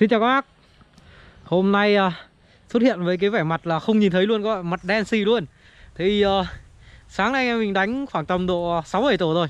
Xin chào các bác. Hôm nay xuất hiện với cái vẻ mặt là không nhìn thấy luôn các bạn, mặt đen xì luôn. Thì sáng nay mình đánh khoảng tầm độ 6-7 tổ rồi.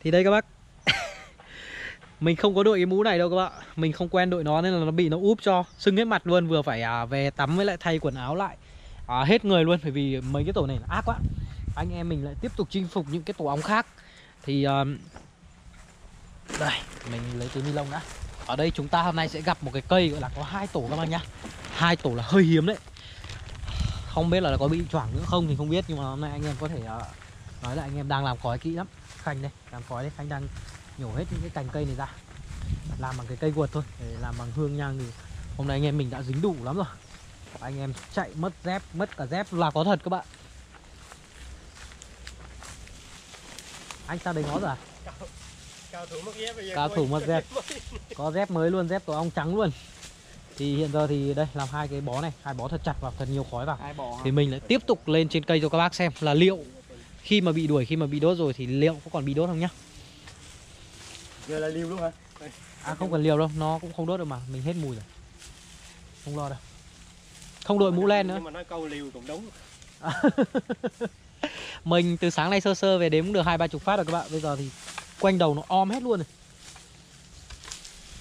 Thì đây các bác. Mình không có đội cái mũ này đâu các bạn. Mình không quen đội nó nên là nó bị nó úp cho sưng hết mặt luôn. Vừa phải về tắm với lại thay quần áo lại hết người luôn. Bởi vì mấy cái tổ này là ác quá. Anh em mình lại tiếp tục chinh phục những cái tổ ong khác. Thì đây, mình lấy túi ni lông đã. Ở đây chúng ta hôm nay sẽ gặp một cái cây gọi là có 2 tổ các bạn nhá. 2 tổ là hơi hiếm đấy. Không biết là có bị choảng nữa không thì không biết, nhưng mà hôm nay anh em có thể nói là anh em đang làm cói kỹ lắm. Khanh đây, làm cói đấy, Khanh đang nhổ hết những cái cành cây này ra. Làm bằng cái cây guột thôi, để làm bằng hương nhang thì hôm nay anh em mình đã dính đủ lắm rồi. Anh em chạy mất dép, mất cả dép là có thật các bạn. Anh sao đấy ngó rồi à? Cao thủ mất dép, có dép mới luôn, dép của ong trắng luôn. Thì hiện giờ thì đây làm 2 cái bó này, 2 bó thật chặt vào, thật nhiều khói vào. Thì mình lại tiếp tục lên trên cây cho các bác xem là liệu khi mà bị đuổi, khi mà bị đốt rồi thì liệu có còn bị đốt không nhá. Giờ là liều luôn hả? À không cần liều đâu, nó cũng không đốt đâu mà, mình hết mùi rồi, không lo đâu. Không đội mũ len nữa. Nhưng mà nói câu liều cũng đúng. Mình từ sáng nay sơ về đếm cũng được 20-30 phát rồi các bạn. Bây giờ thì quanh đầu nó om hết luôn rồi.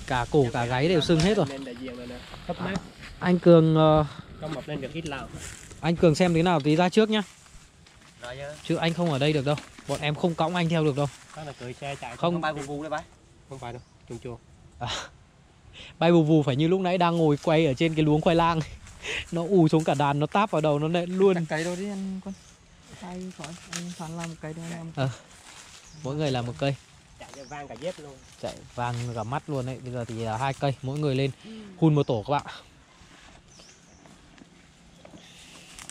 Cả cổ cả gáy đều sưng hết rồi. Anh Cường xem thế nào tí ra trước nhá. Chứ anh không ở đây được đâu. Bọn em không cõng anh theo được đâu. Không bay vù vù đấy bác. Không phải đâu, chuồng chuồng. Bay vù vù phải như lúc nãy đang ngồi quay ở trên cái luống khoai lang. Nó ù xuống cả đàn, nó táp vào đầu nó lại luôn. Cái đâu đi anh con. Tay khỏi anh Phan làm một cây thôi em. Mỗi người làm một cây. Chạy vàng cả dép luôn. Chạy vàng cả mắt luôn đấy. Bây giờ thì 2 cây, mỗi người lên hun 1 tổ các bạn.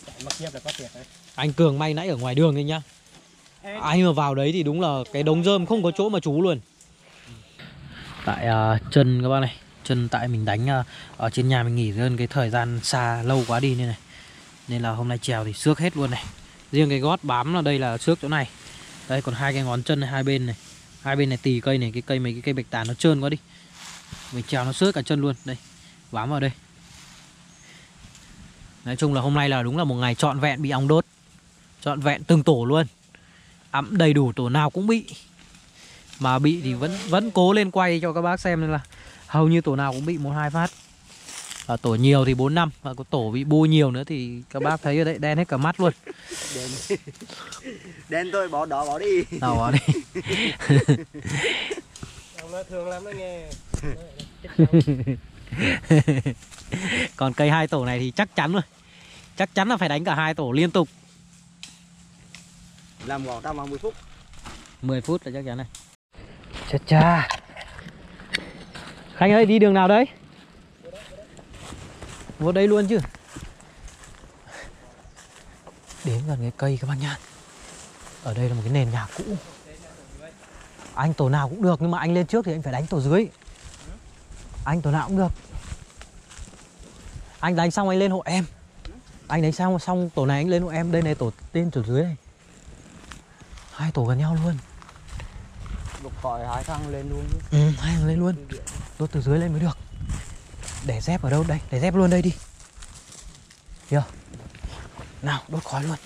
Chạy mặc dép là có tuyệt đấy. Anh Cường may nãy ở ngoài đường đấy nhá. Anh mà vào đấy thì đúng là cái đống rơm không có chỗ mà trú luôn. Tại chân các bạn này, chân tại mình đánh ở trên nhà mình nghỉ hơn cái thời gian xa lâu quá đi nên này. Nên là hôm nay trèo thì xước hết luôn này. Riêng cái gót bám là đây là xước chỗ này. Đây còn 2 cái ngón chân này, 2 bên này. 2 bên này tì cây này, cái cây mấy cái cây bạch tàn nó trơn quá đi. Mình trèo nó xước cả chân luôn. Đây, bám vào đây. Nói chung là hôm nay là đúng là một ngày trọn vẹn bị ong đốt. Trọn vẹn từng tổ luôn. Ẵm đầy đủ, tổ nào cũng bị. Mà bị thì vẫn cố lên quay cho các bác xem, nên là hầu như tổ nào cũng bị 1-2 phát. Tổ nhiều thì 4-5, và có tổ bị bôi nhiều nữa thì các bác thấy ở đấy đen hết cả mắt luôn. Đen thôi, bỏ đỏ bỏ đi. Đỏ bỏ đi. Ông nó thương lắm đó nghe. Còn cây 2 tổ này thì chắc chắn rồi. Chắc chắn là phải đánh cả 2 tổ liên tục. Làm gõ tao vào 10 phút. 10 phút là chắc chắn này. Chà chà. Khánh ơi đi đường nào đấy? Vô đây luôn chứ. Đến gần cái cây các bạn nhá. Ở đây là một cái nền nhà cũ. Anh tổ nào cũng được, nhưng mà anh lên trước thì anh phải đánh tổ dưới. Anh tổ nào cũng được. Anh đánh xong anh lên hộ em. Anh đánh xong tổ này anh lên hộ em. Đây này tổ tên tổ dưới này. 2 tổ gần nhau luôn. Lục khỏi 2 thằng lên luôn. Ừ, 2 thằng lên luôn. Đốt từ dưới lên mới được. Để dép ở đâu đây? Để dép luôn đây đi. Hiểu? Nào, đốt khói luôn.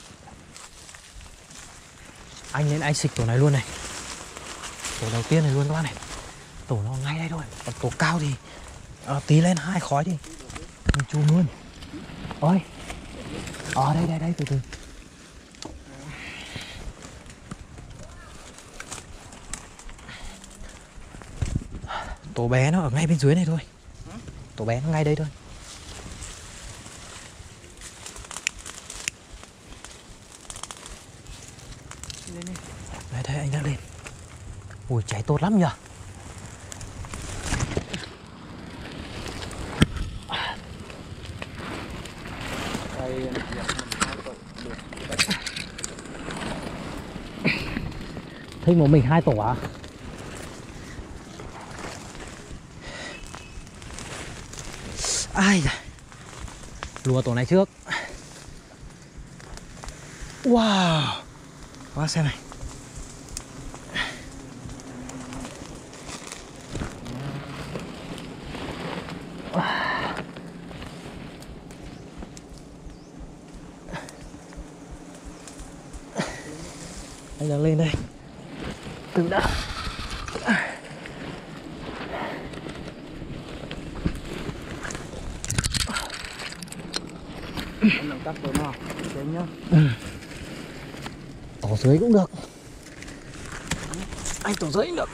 Anh lên anh xịt tổ này luôn này. Tổ đầu tiên này luôn các bạn này. Tổ nó ngay đây thôi. Còn tổ cao thì tí lên 2 khói đi. Mình chùm luôn. Ôi. Đây đây đây, từ từ. Tổ bé nó ở ngay bên dưới này thôi. Tổ bé ngay đây thôi. Lên đi. Đây đây anh đã lên. Ui cháy tốt lắm nhờ. Thích một mình 2 tổ à? Ai da. Lùa tổ này trước. Wow. Quá xem này. Wow. Anh đang lên đây. Từ đã. Mình cắt rồi nào, nhá. Tổ dưới cũng được. Anh tổ dưới cũng được.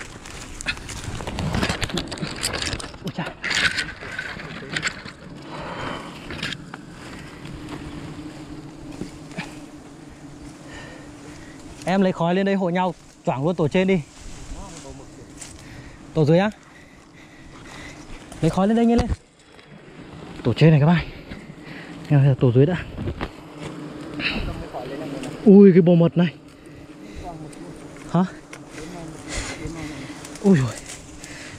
Ôi trời. Em lấy khói lên đây hộ nhau, choảng luôn tổ trên đi. Tổ dưới á? Lấy khói lên đây nhanh lên. Tổ trên này các bạn. Em tổ dưới đã. Ui cái bò mật này. Hả? Ui rồi.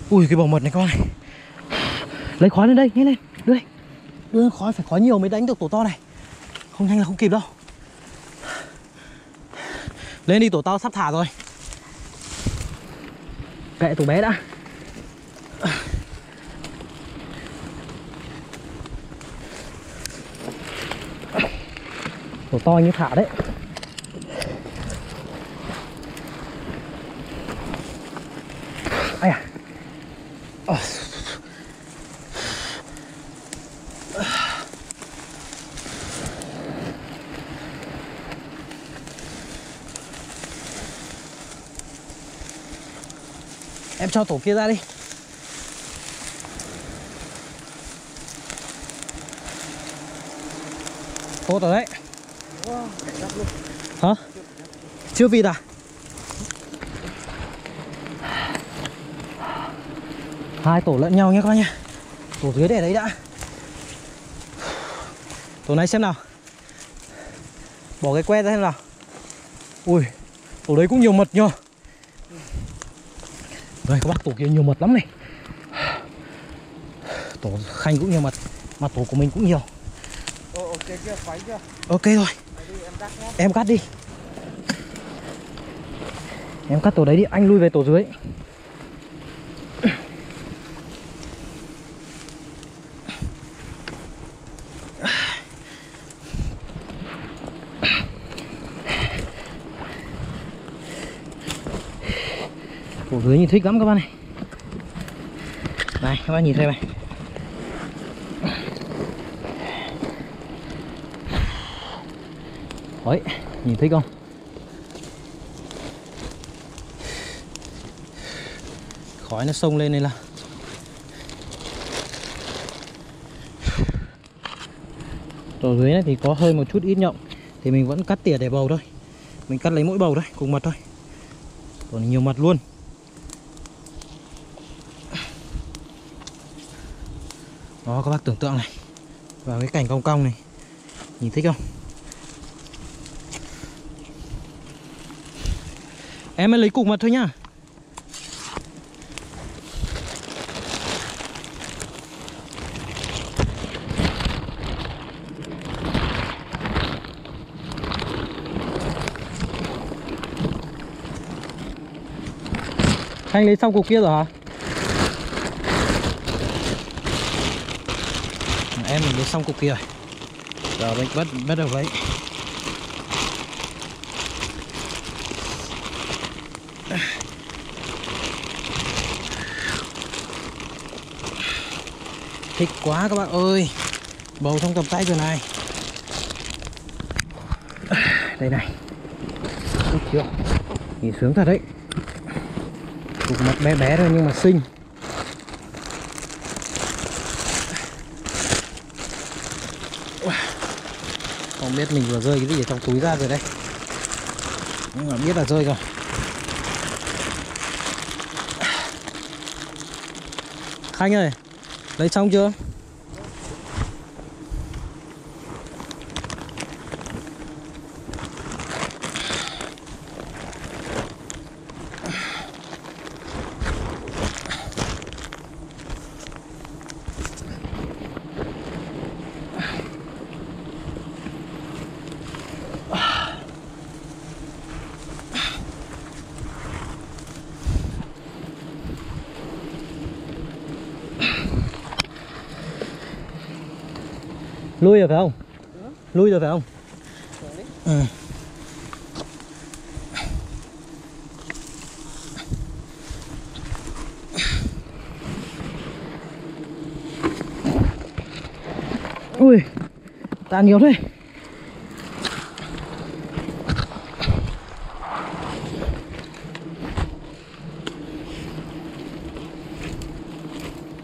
Ui cái bò mật này các bạn. Lấy khói lên đây nhanh lên, đưa đây. Đưa khói, phải khói nhiều mới đánh được tổ to này. Không nhanh là không kịp đâu. Lên đi, tổ tao sắp thả rồi. Kệ tổ bé đã. Tổ to như thả đấy. Ây à. Em cho tổ kia ra đi. Tốt rồi đấy. Hả? Chưa vịt à? Hai tổ lẫn nhau nhé con nhé. Tổ dưới để đấy đã. Tổ này xem nào. Bỏ cái que ra xem nào. Ui, tổ đấy cũng nhiều mật nhờ. Đây các bác, tổ kia nhiều mật lắm này. Tổ Khanh cũng nhiều mật. Mà tổ của mình cũng nhiều. Ok chưa? Khoái chưa? Ok rồi đi, em cắt nhé. Em cắt đi. Em cắt tổ đấy đi. Anh lui về tổ dưới. Tổ dưới nhìn thích lắm các bạn này. Này các bạn nhìn xem này. Đấy, nhìn thích không? Khói nó xông lên đây là. Tổ dưới này thì có hơi một chút ít nhộng. Thì mình vẫn cắt tỉa để bầu thôi. Mình cắt lấy mỗi bầu thôi, cùng mật thôi. Còn nhiều mật luôn. Đó các bác tưởng tượng này. Và cái cảnh cong cong này. Nhìn thích không? Em lấy cục mật thôi nhá. Anh lấy xong cục kia rồi hả? Em lấy xong cục kia rồi. Giờ mình bắt đầu lấy. Thích quá các bạn ơi. Bầu trong tầm tay rồi này. Đây này. Ôi trời. Nhìn sướng thật đấy. Cục mật bé bé thôi nhưng mà xinh. Không biết mình vừa rơi cái gì ở trong túi ra rồi đây. Nhưng mà biết là rơi rồi. Khanh ơi, lấy xong chưa? Lui rồi phải không? Lui rồi phải không? Ừ. Ui, tàn nhiều thế.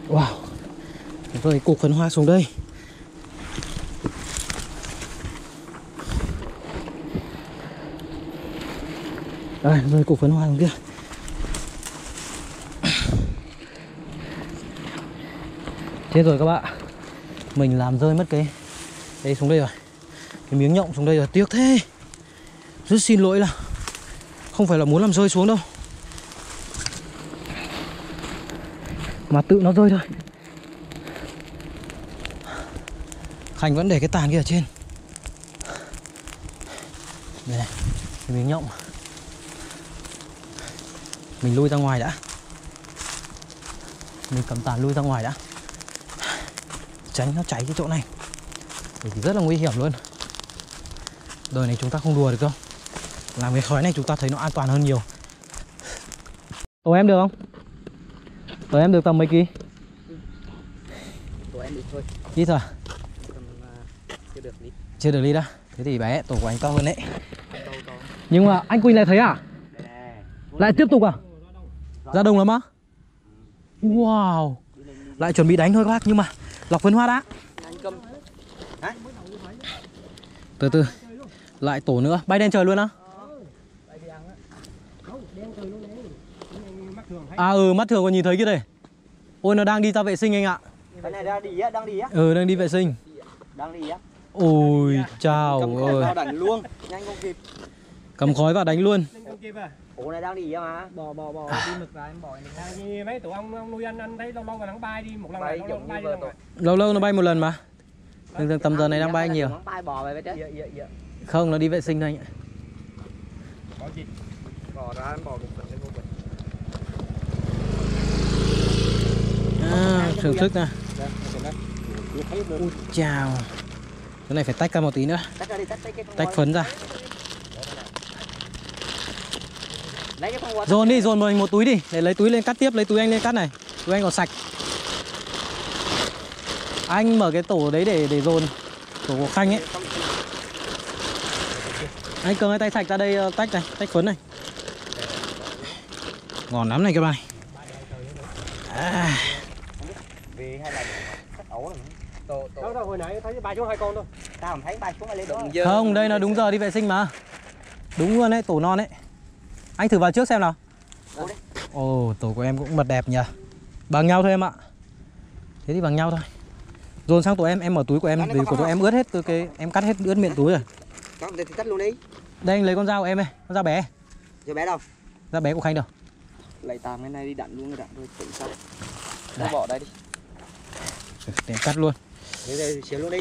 Wow, rồi cục phấn hoa xuống đây. Đây, rồi cục phấn hoa xuống kia. Thế rồi các bạn, mình làm rơi mất cái đấy xuống đây rồi, cái miếng nhộng xuống đây rồi, tiếc thế. Rất xin lỗi, là không phải là muốn làm rơi xuống đâu, mà tự nó rơi thôi. Khánh vẫn để cái tàn kia ở trên đây này, cái miếng nhộng mình lui ra ngoài đã, mình cầm tàn lui ra ngoài đã, tránh nó cháy cái chỗ này thì rất là nguy hiểm luôn. Đời này chúng ta không đùa được đâu, làm cái khói này chúng ta thấy nó an toàn hơn nhiều. Tổ em được không? Tổ em được tầm mấy ký? Tổ em được thôi. Ít thôi à? Chưa được lít. Chưa được lít đó. Thế thì bé tổ của anh to hơn đấy. Nhưng mà anh Quỳnh lại thấy à? Lại tiếp tục à? Ra đồng lắm á? Wow, lại chuẩn bị đánh thôi các bác, nhưng mà lọc phấn hoa đã. Từ từ, lại tổ nữa, bay đen trời luôn á. À ừ, mắt thường còn nhìn thấy cái đây. Ôi, nó đang đi ra vệ sinh anh ạ. Cái này đang đi á, đang đi á. Ừ, đang đi vệ sinh. Đang đi á. Ôi chào ơi. Đánh luôn, nhanh không kịp. Cầm khói vào đánh luôn. Ủa này đang đi mà. Bò đi mực ra em bỏ này. Như mấy tụi ông nuôi anh thấy lâu lâu là nó bay đi một lần này, nó bay đi. Lâu lâu nó bay một lần mà. Thường tầm giờ này đang bay nhiều. Bay bò về chứ. Không, nó đi vệ sinh thôi anh ạ. Có gì? Bò ra em bò được. À, thưởng thức nè. Chào. Cái này phải tách ra một tí nữa. Tách phấn ra. Dồn đi, dồn mình một túi đi. Để lấy túi lên cắt tiếp, lấy túi anh lên cắt này. Túi anh còn sạch. Anh mở cái tổ đấy để dồn. Tổ của Khanh ấy. Anh cầm cái tay sạch ra đây tách này, tách phấn này. Ngon lắm này các bạn. À. Không, đây nó đúng giờ đi vệ sinh mà. Đúng luôn đấy, tổ non đấy. Anh thử vào trước xem nào. Ồ, tổ của em cũng mật đẹp nhỉ. Bằng nhau thôi em ạ. Thế thì bằng nhau thôi. Dồn sang tổ em mở túi của em. Vì của tụi em ướt hết, từ cái em cắt hết ướt miệng túi rồi. Đây anh lấy con dao của em này, con dao bé. Dao bé đâu? Dao bé của Khanh đâu? Lấy tạm cái này đi đặn luôn, đặn thôi, tự xong. Nó bỏ đây đi. Để cắt luôn. Thế đây xíu luôn đi.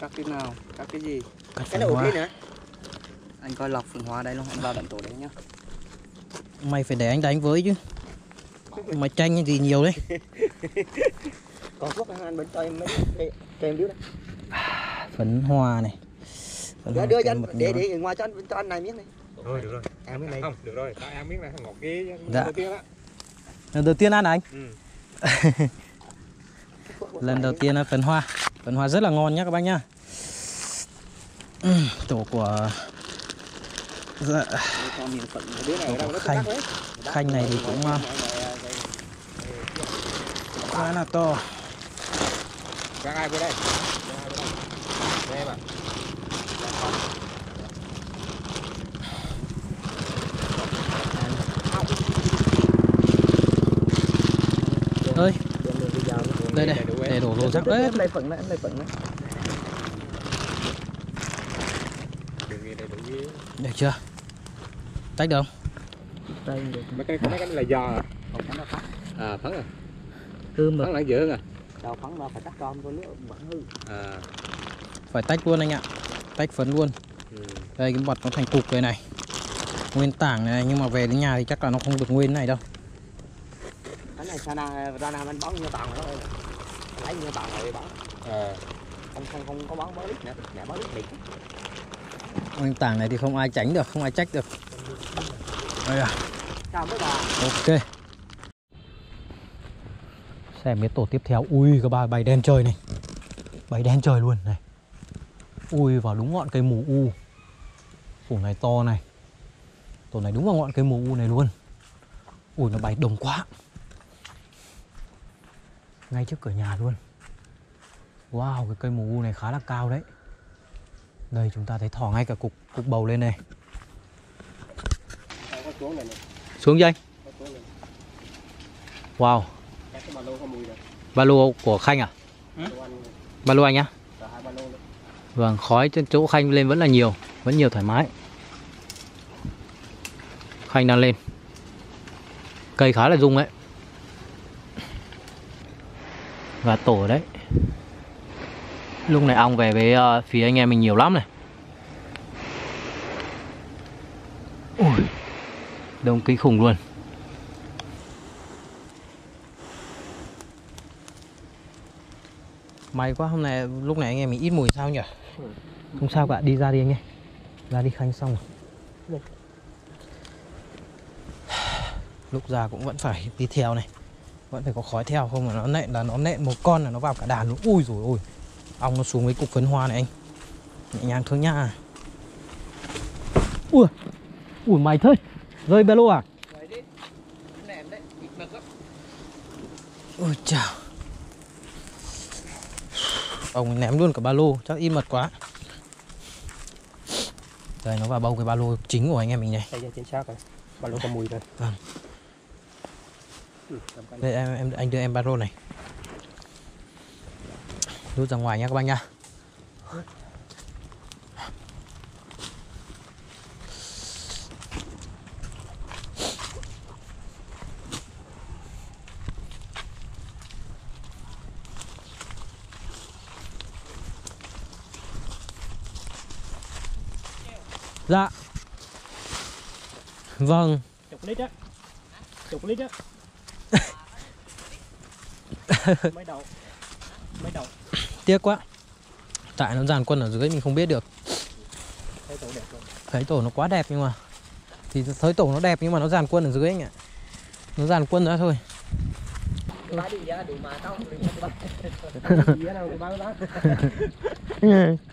Cắt cái nào, cắt cái gì? Cắt cái ổ kia nữa. Anh coi lọc phấn hoa đây luôn, anh vào đặn tổ đấy nhá. Mày phải để anh đánh với chứ. Mày tranh cái gì nhiều đấy. Có thuốc anh bấm cho em mấy cho em điếu đây. Phấn hoa này. Phấn hoa đưa anh để ngoài cho anh này miếng này. Thôi được rồi. Em miếng này. Không, được rồi, tao em miếng này ngọt kia dạ. Đầu tiên á. Lần đầu tiên ăn anh. Ừ. Lần đầu tiên ăn phấn hoa. Phấn hoa rất là ngon nhá các bác nhá. Tổ của dạ. Tổ của Khanh này thì cũng khá là to. Các ai về đây? Em ạ. Ơi. Đây này, để đổ lô rác đấy. Đây phẳng này, đây phẳng này. Được chưa? Tách được không? Đây được. Mấy cái là giò à? Không phẳng đâu phẳng. À phẳng à. Cơm mà. Phẳng lại giữa à. Đâu phẳng mà phải tách con vô nước bẩn hư. À. Phải tách luôn anh ạ. Tách phấn luôn. Ừ. Đây cái bọt nó thành cục đây này. Nguyên tảng này nhưng mà về đến nhà thì chắc là nó không được nguyên này đâu. Này ra nam anh bón như tàu đó, lấy như tàu rồi bón. Không có bón lít nữa, mẹ bón lít. Anh tảng này thì không ai tránh được, không ai trách được. Đây à. Chào mấy bà. Ok. Xem cái tổ tiếp theo. Ui, các bà bay đen trời này. váy đen trời luôn này. Ui vào đúng ngọn cây mù u. Ủa này to này. Tổ này đúng vào ngọn cây mù u này luôn. Ui nó bay đồng quá. Ngay trước cửa nhà luôn. Wow, cái cây mù u này khá là cao đấy. Đây chúng ta thấy thỏ ngay cả cục bầu lên này. Xuống dây. Wow. Ba lô của Khanh à? Ba lô anh á? Vâng, khói trên chỗ Khanh lên vẫn là nhiều. Vẫn nhiều thoải mái. Khanh đang lên. Cây khá là rung đấy. Và tổ đấy. Lúc này ong về với phía anh em mình nhiều lắm này. Ui, đông kinh khủng luôn. May quá hôm nay lúc này anh em mình ít mùi sao nhỉ? Không sao cả, đi ra đi anh em. Ra đi Khanh xong rồi. Lúc ra cũng vẫn phải đi theo này. Vẫn phải có khói theo không mà nó nện là nó nện một con là nó vào cả đàn luôn. Ui rồi ôi. Ong nó xuống với cục phấn hoa này anh. Nhẹ nhàng thương nhá. Ui. Ui mày thôi. Rơi ba lô à? Đấy đi. Ném đấy, bịt mực lắm. Ôi chào. Ông ném luôn cả ba lô, chắc im mật quá. Đây nó vào bầu cái ba lô chính của anh em mình này. Đây chính xác rồi. Ba lô có mùi rồi. Vâng. Đây anh đưa em ba lô này. Rút ra ngoài nha các bạn nha. Dạ. Vâng. Chục lít á. Chục lít á. Mới đầu. Tiếc quá. Tại nó dàn quân ở dưới mình không biết được. Thấy tổ đẹp rồi. Thấy tổ nó quá đẹp nhưng mà thì thấy tổ nó đẹp nhưng mà nó dàn quân ở dưới anh ạ. Nó dàn quân ra thôi.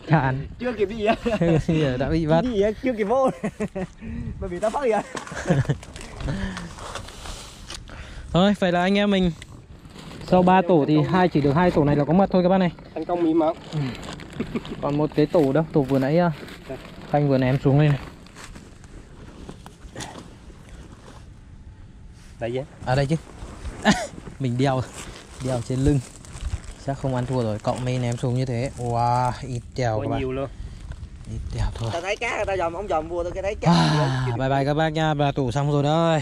Chán. Chưa kịp gì á. Đã bị bắt. Gì chưa kịp vô. Bởi vì ta phát hiện. Thôi, phải là anh em mình. Sau 3 tổ thì chỉ được 2 tổ này là có mật thôi các bác này. Thành công mím máu. Còn một cái tổ đó, tổ vừa nãy Khanh vừa ném xuống đây này. Đây chứ. À đây chứ. Mình đeo trên lưng. Chắc không ăn thua rồi, cậu mới ném xuống như thế. Wow, ít đèo các bạn. Nhiều luôn. Ít đèo thôi. Ta thấy cá, ta dòm, ông dòm vua tôi cái thấy cá. Bye bye các bác nha, bà tủ xong rồi đấy.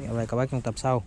Hẹn gặp lại các bác trong tập sau.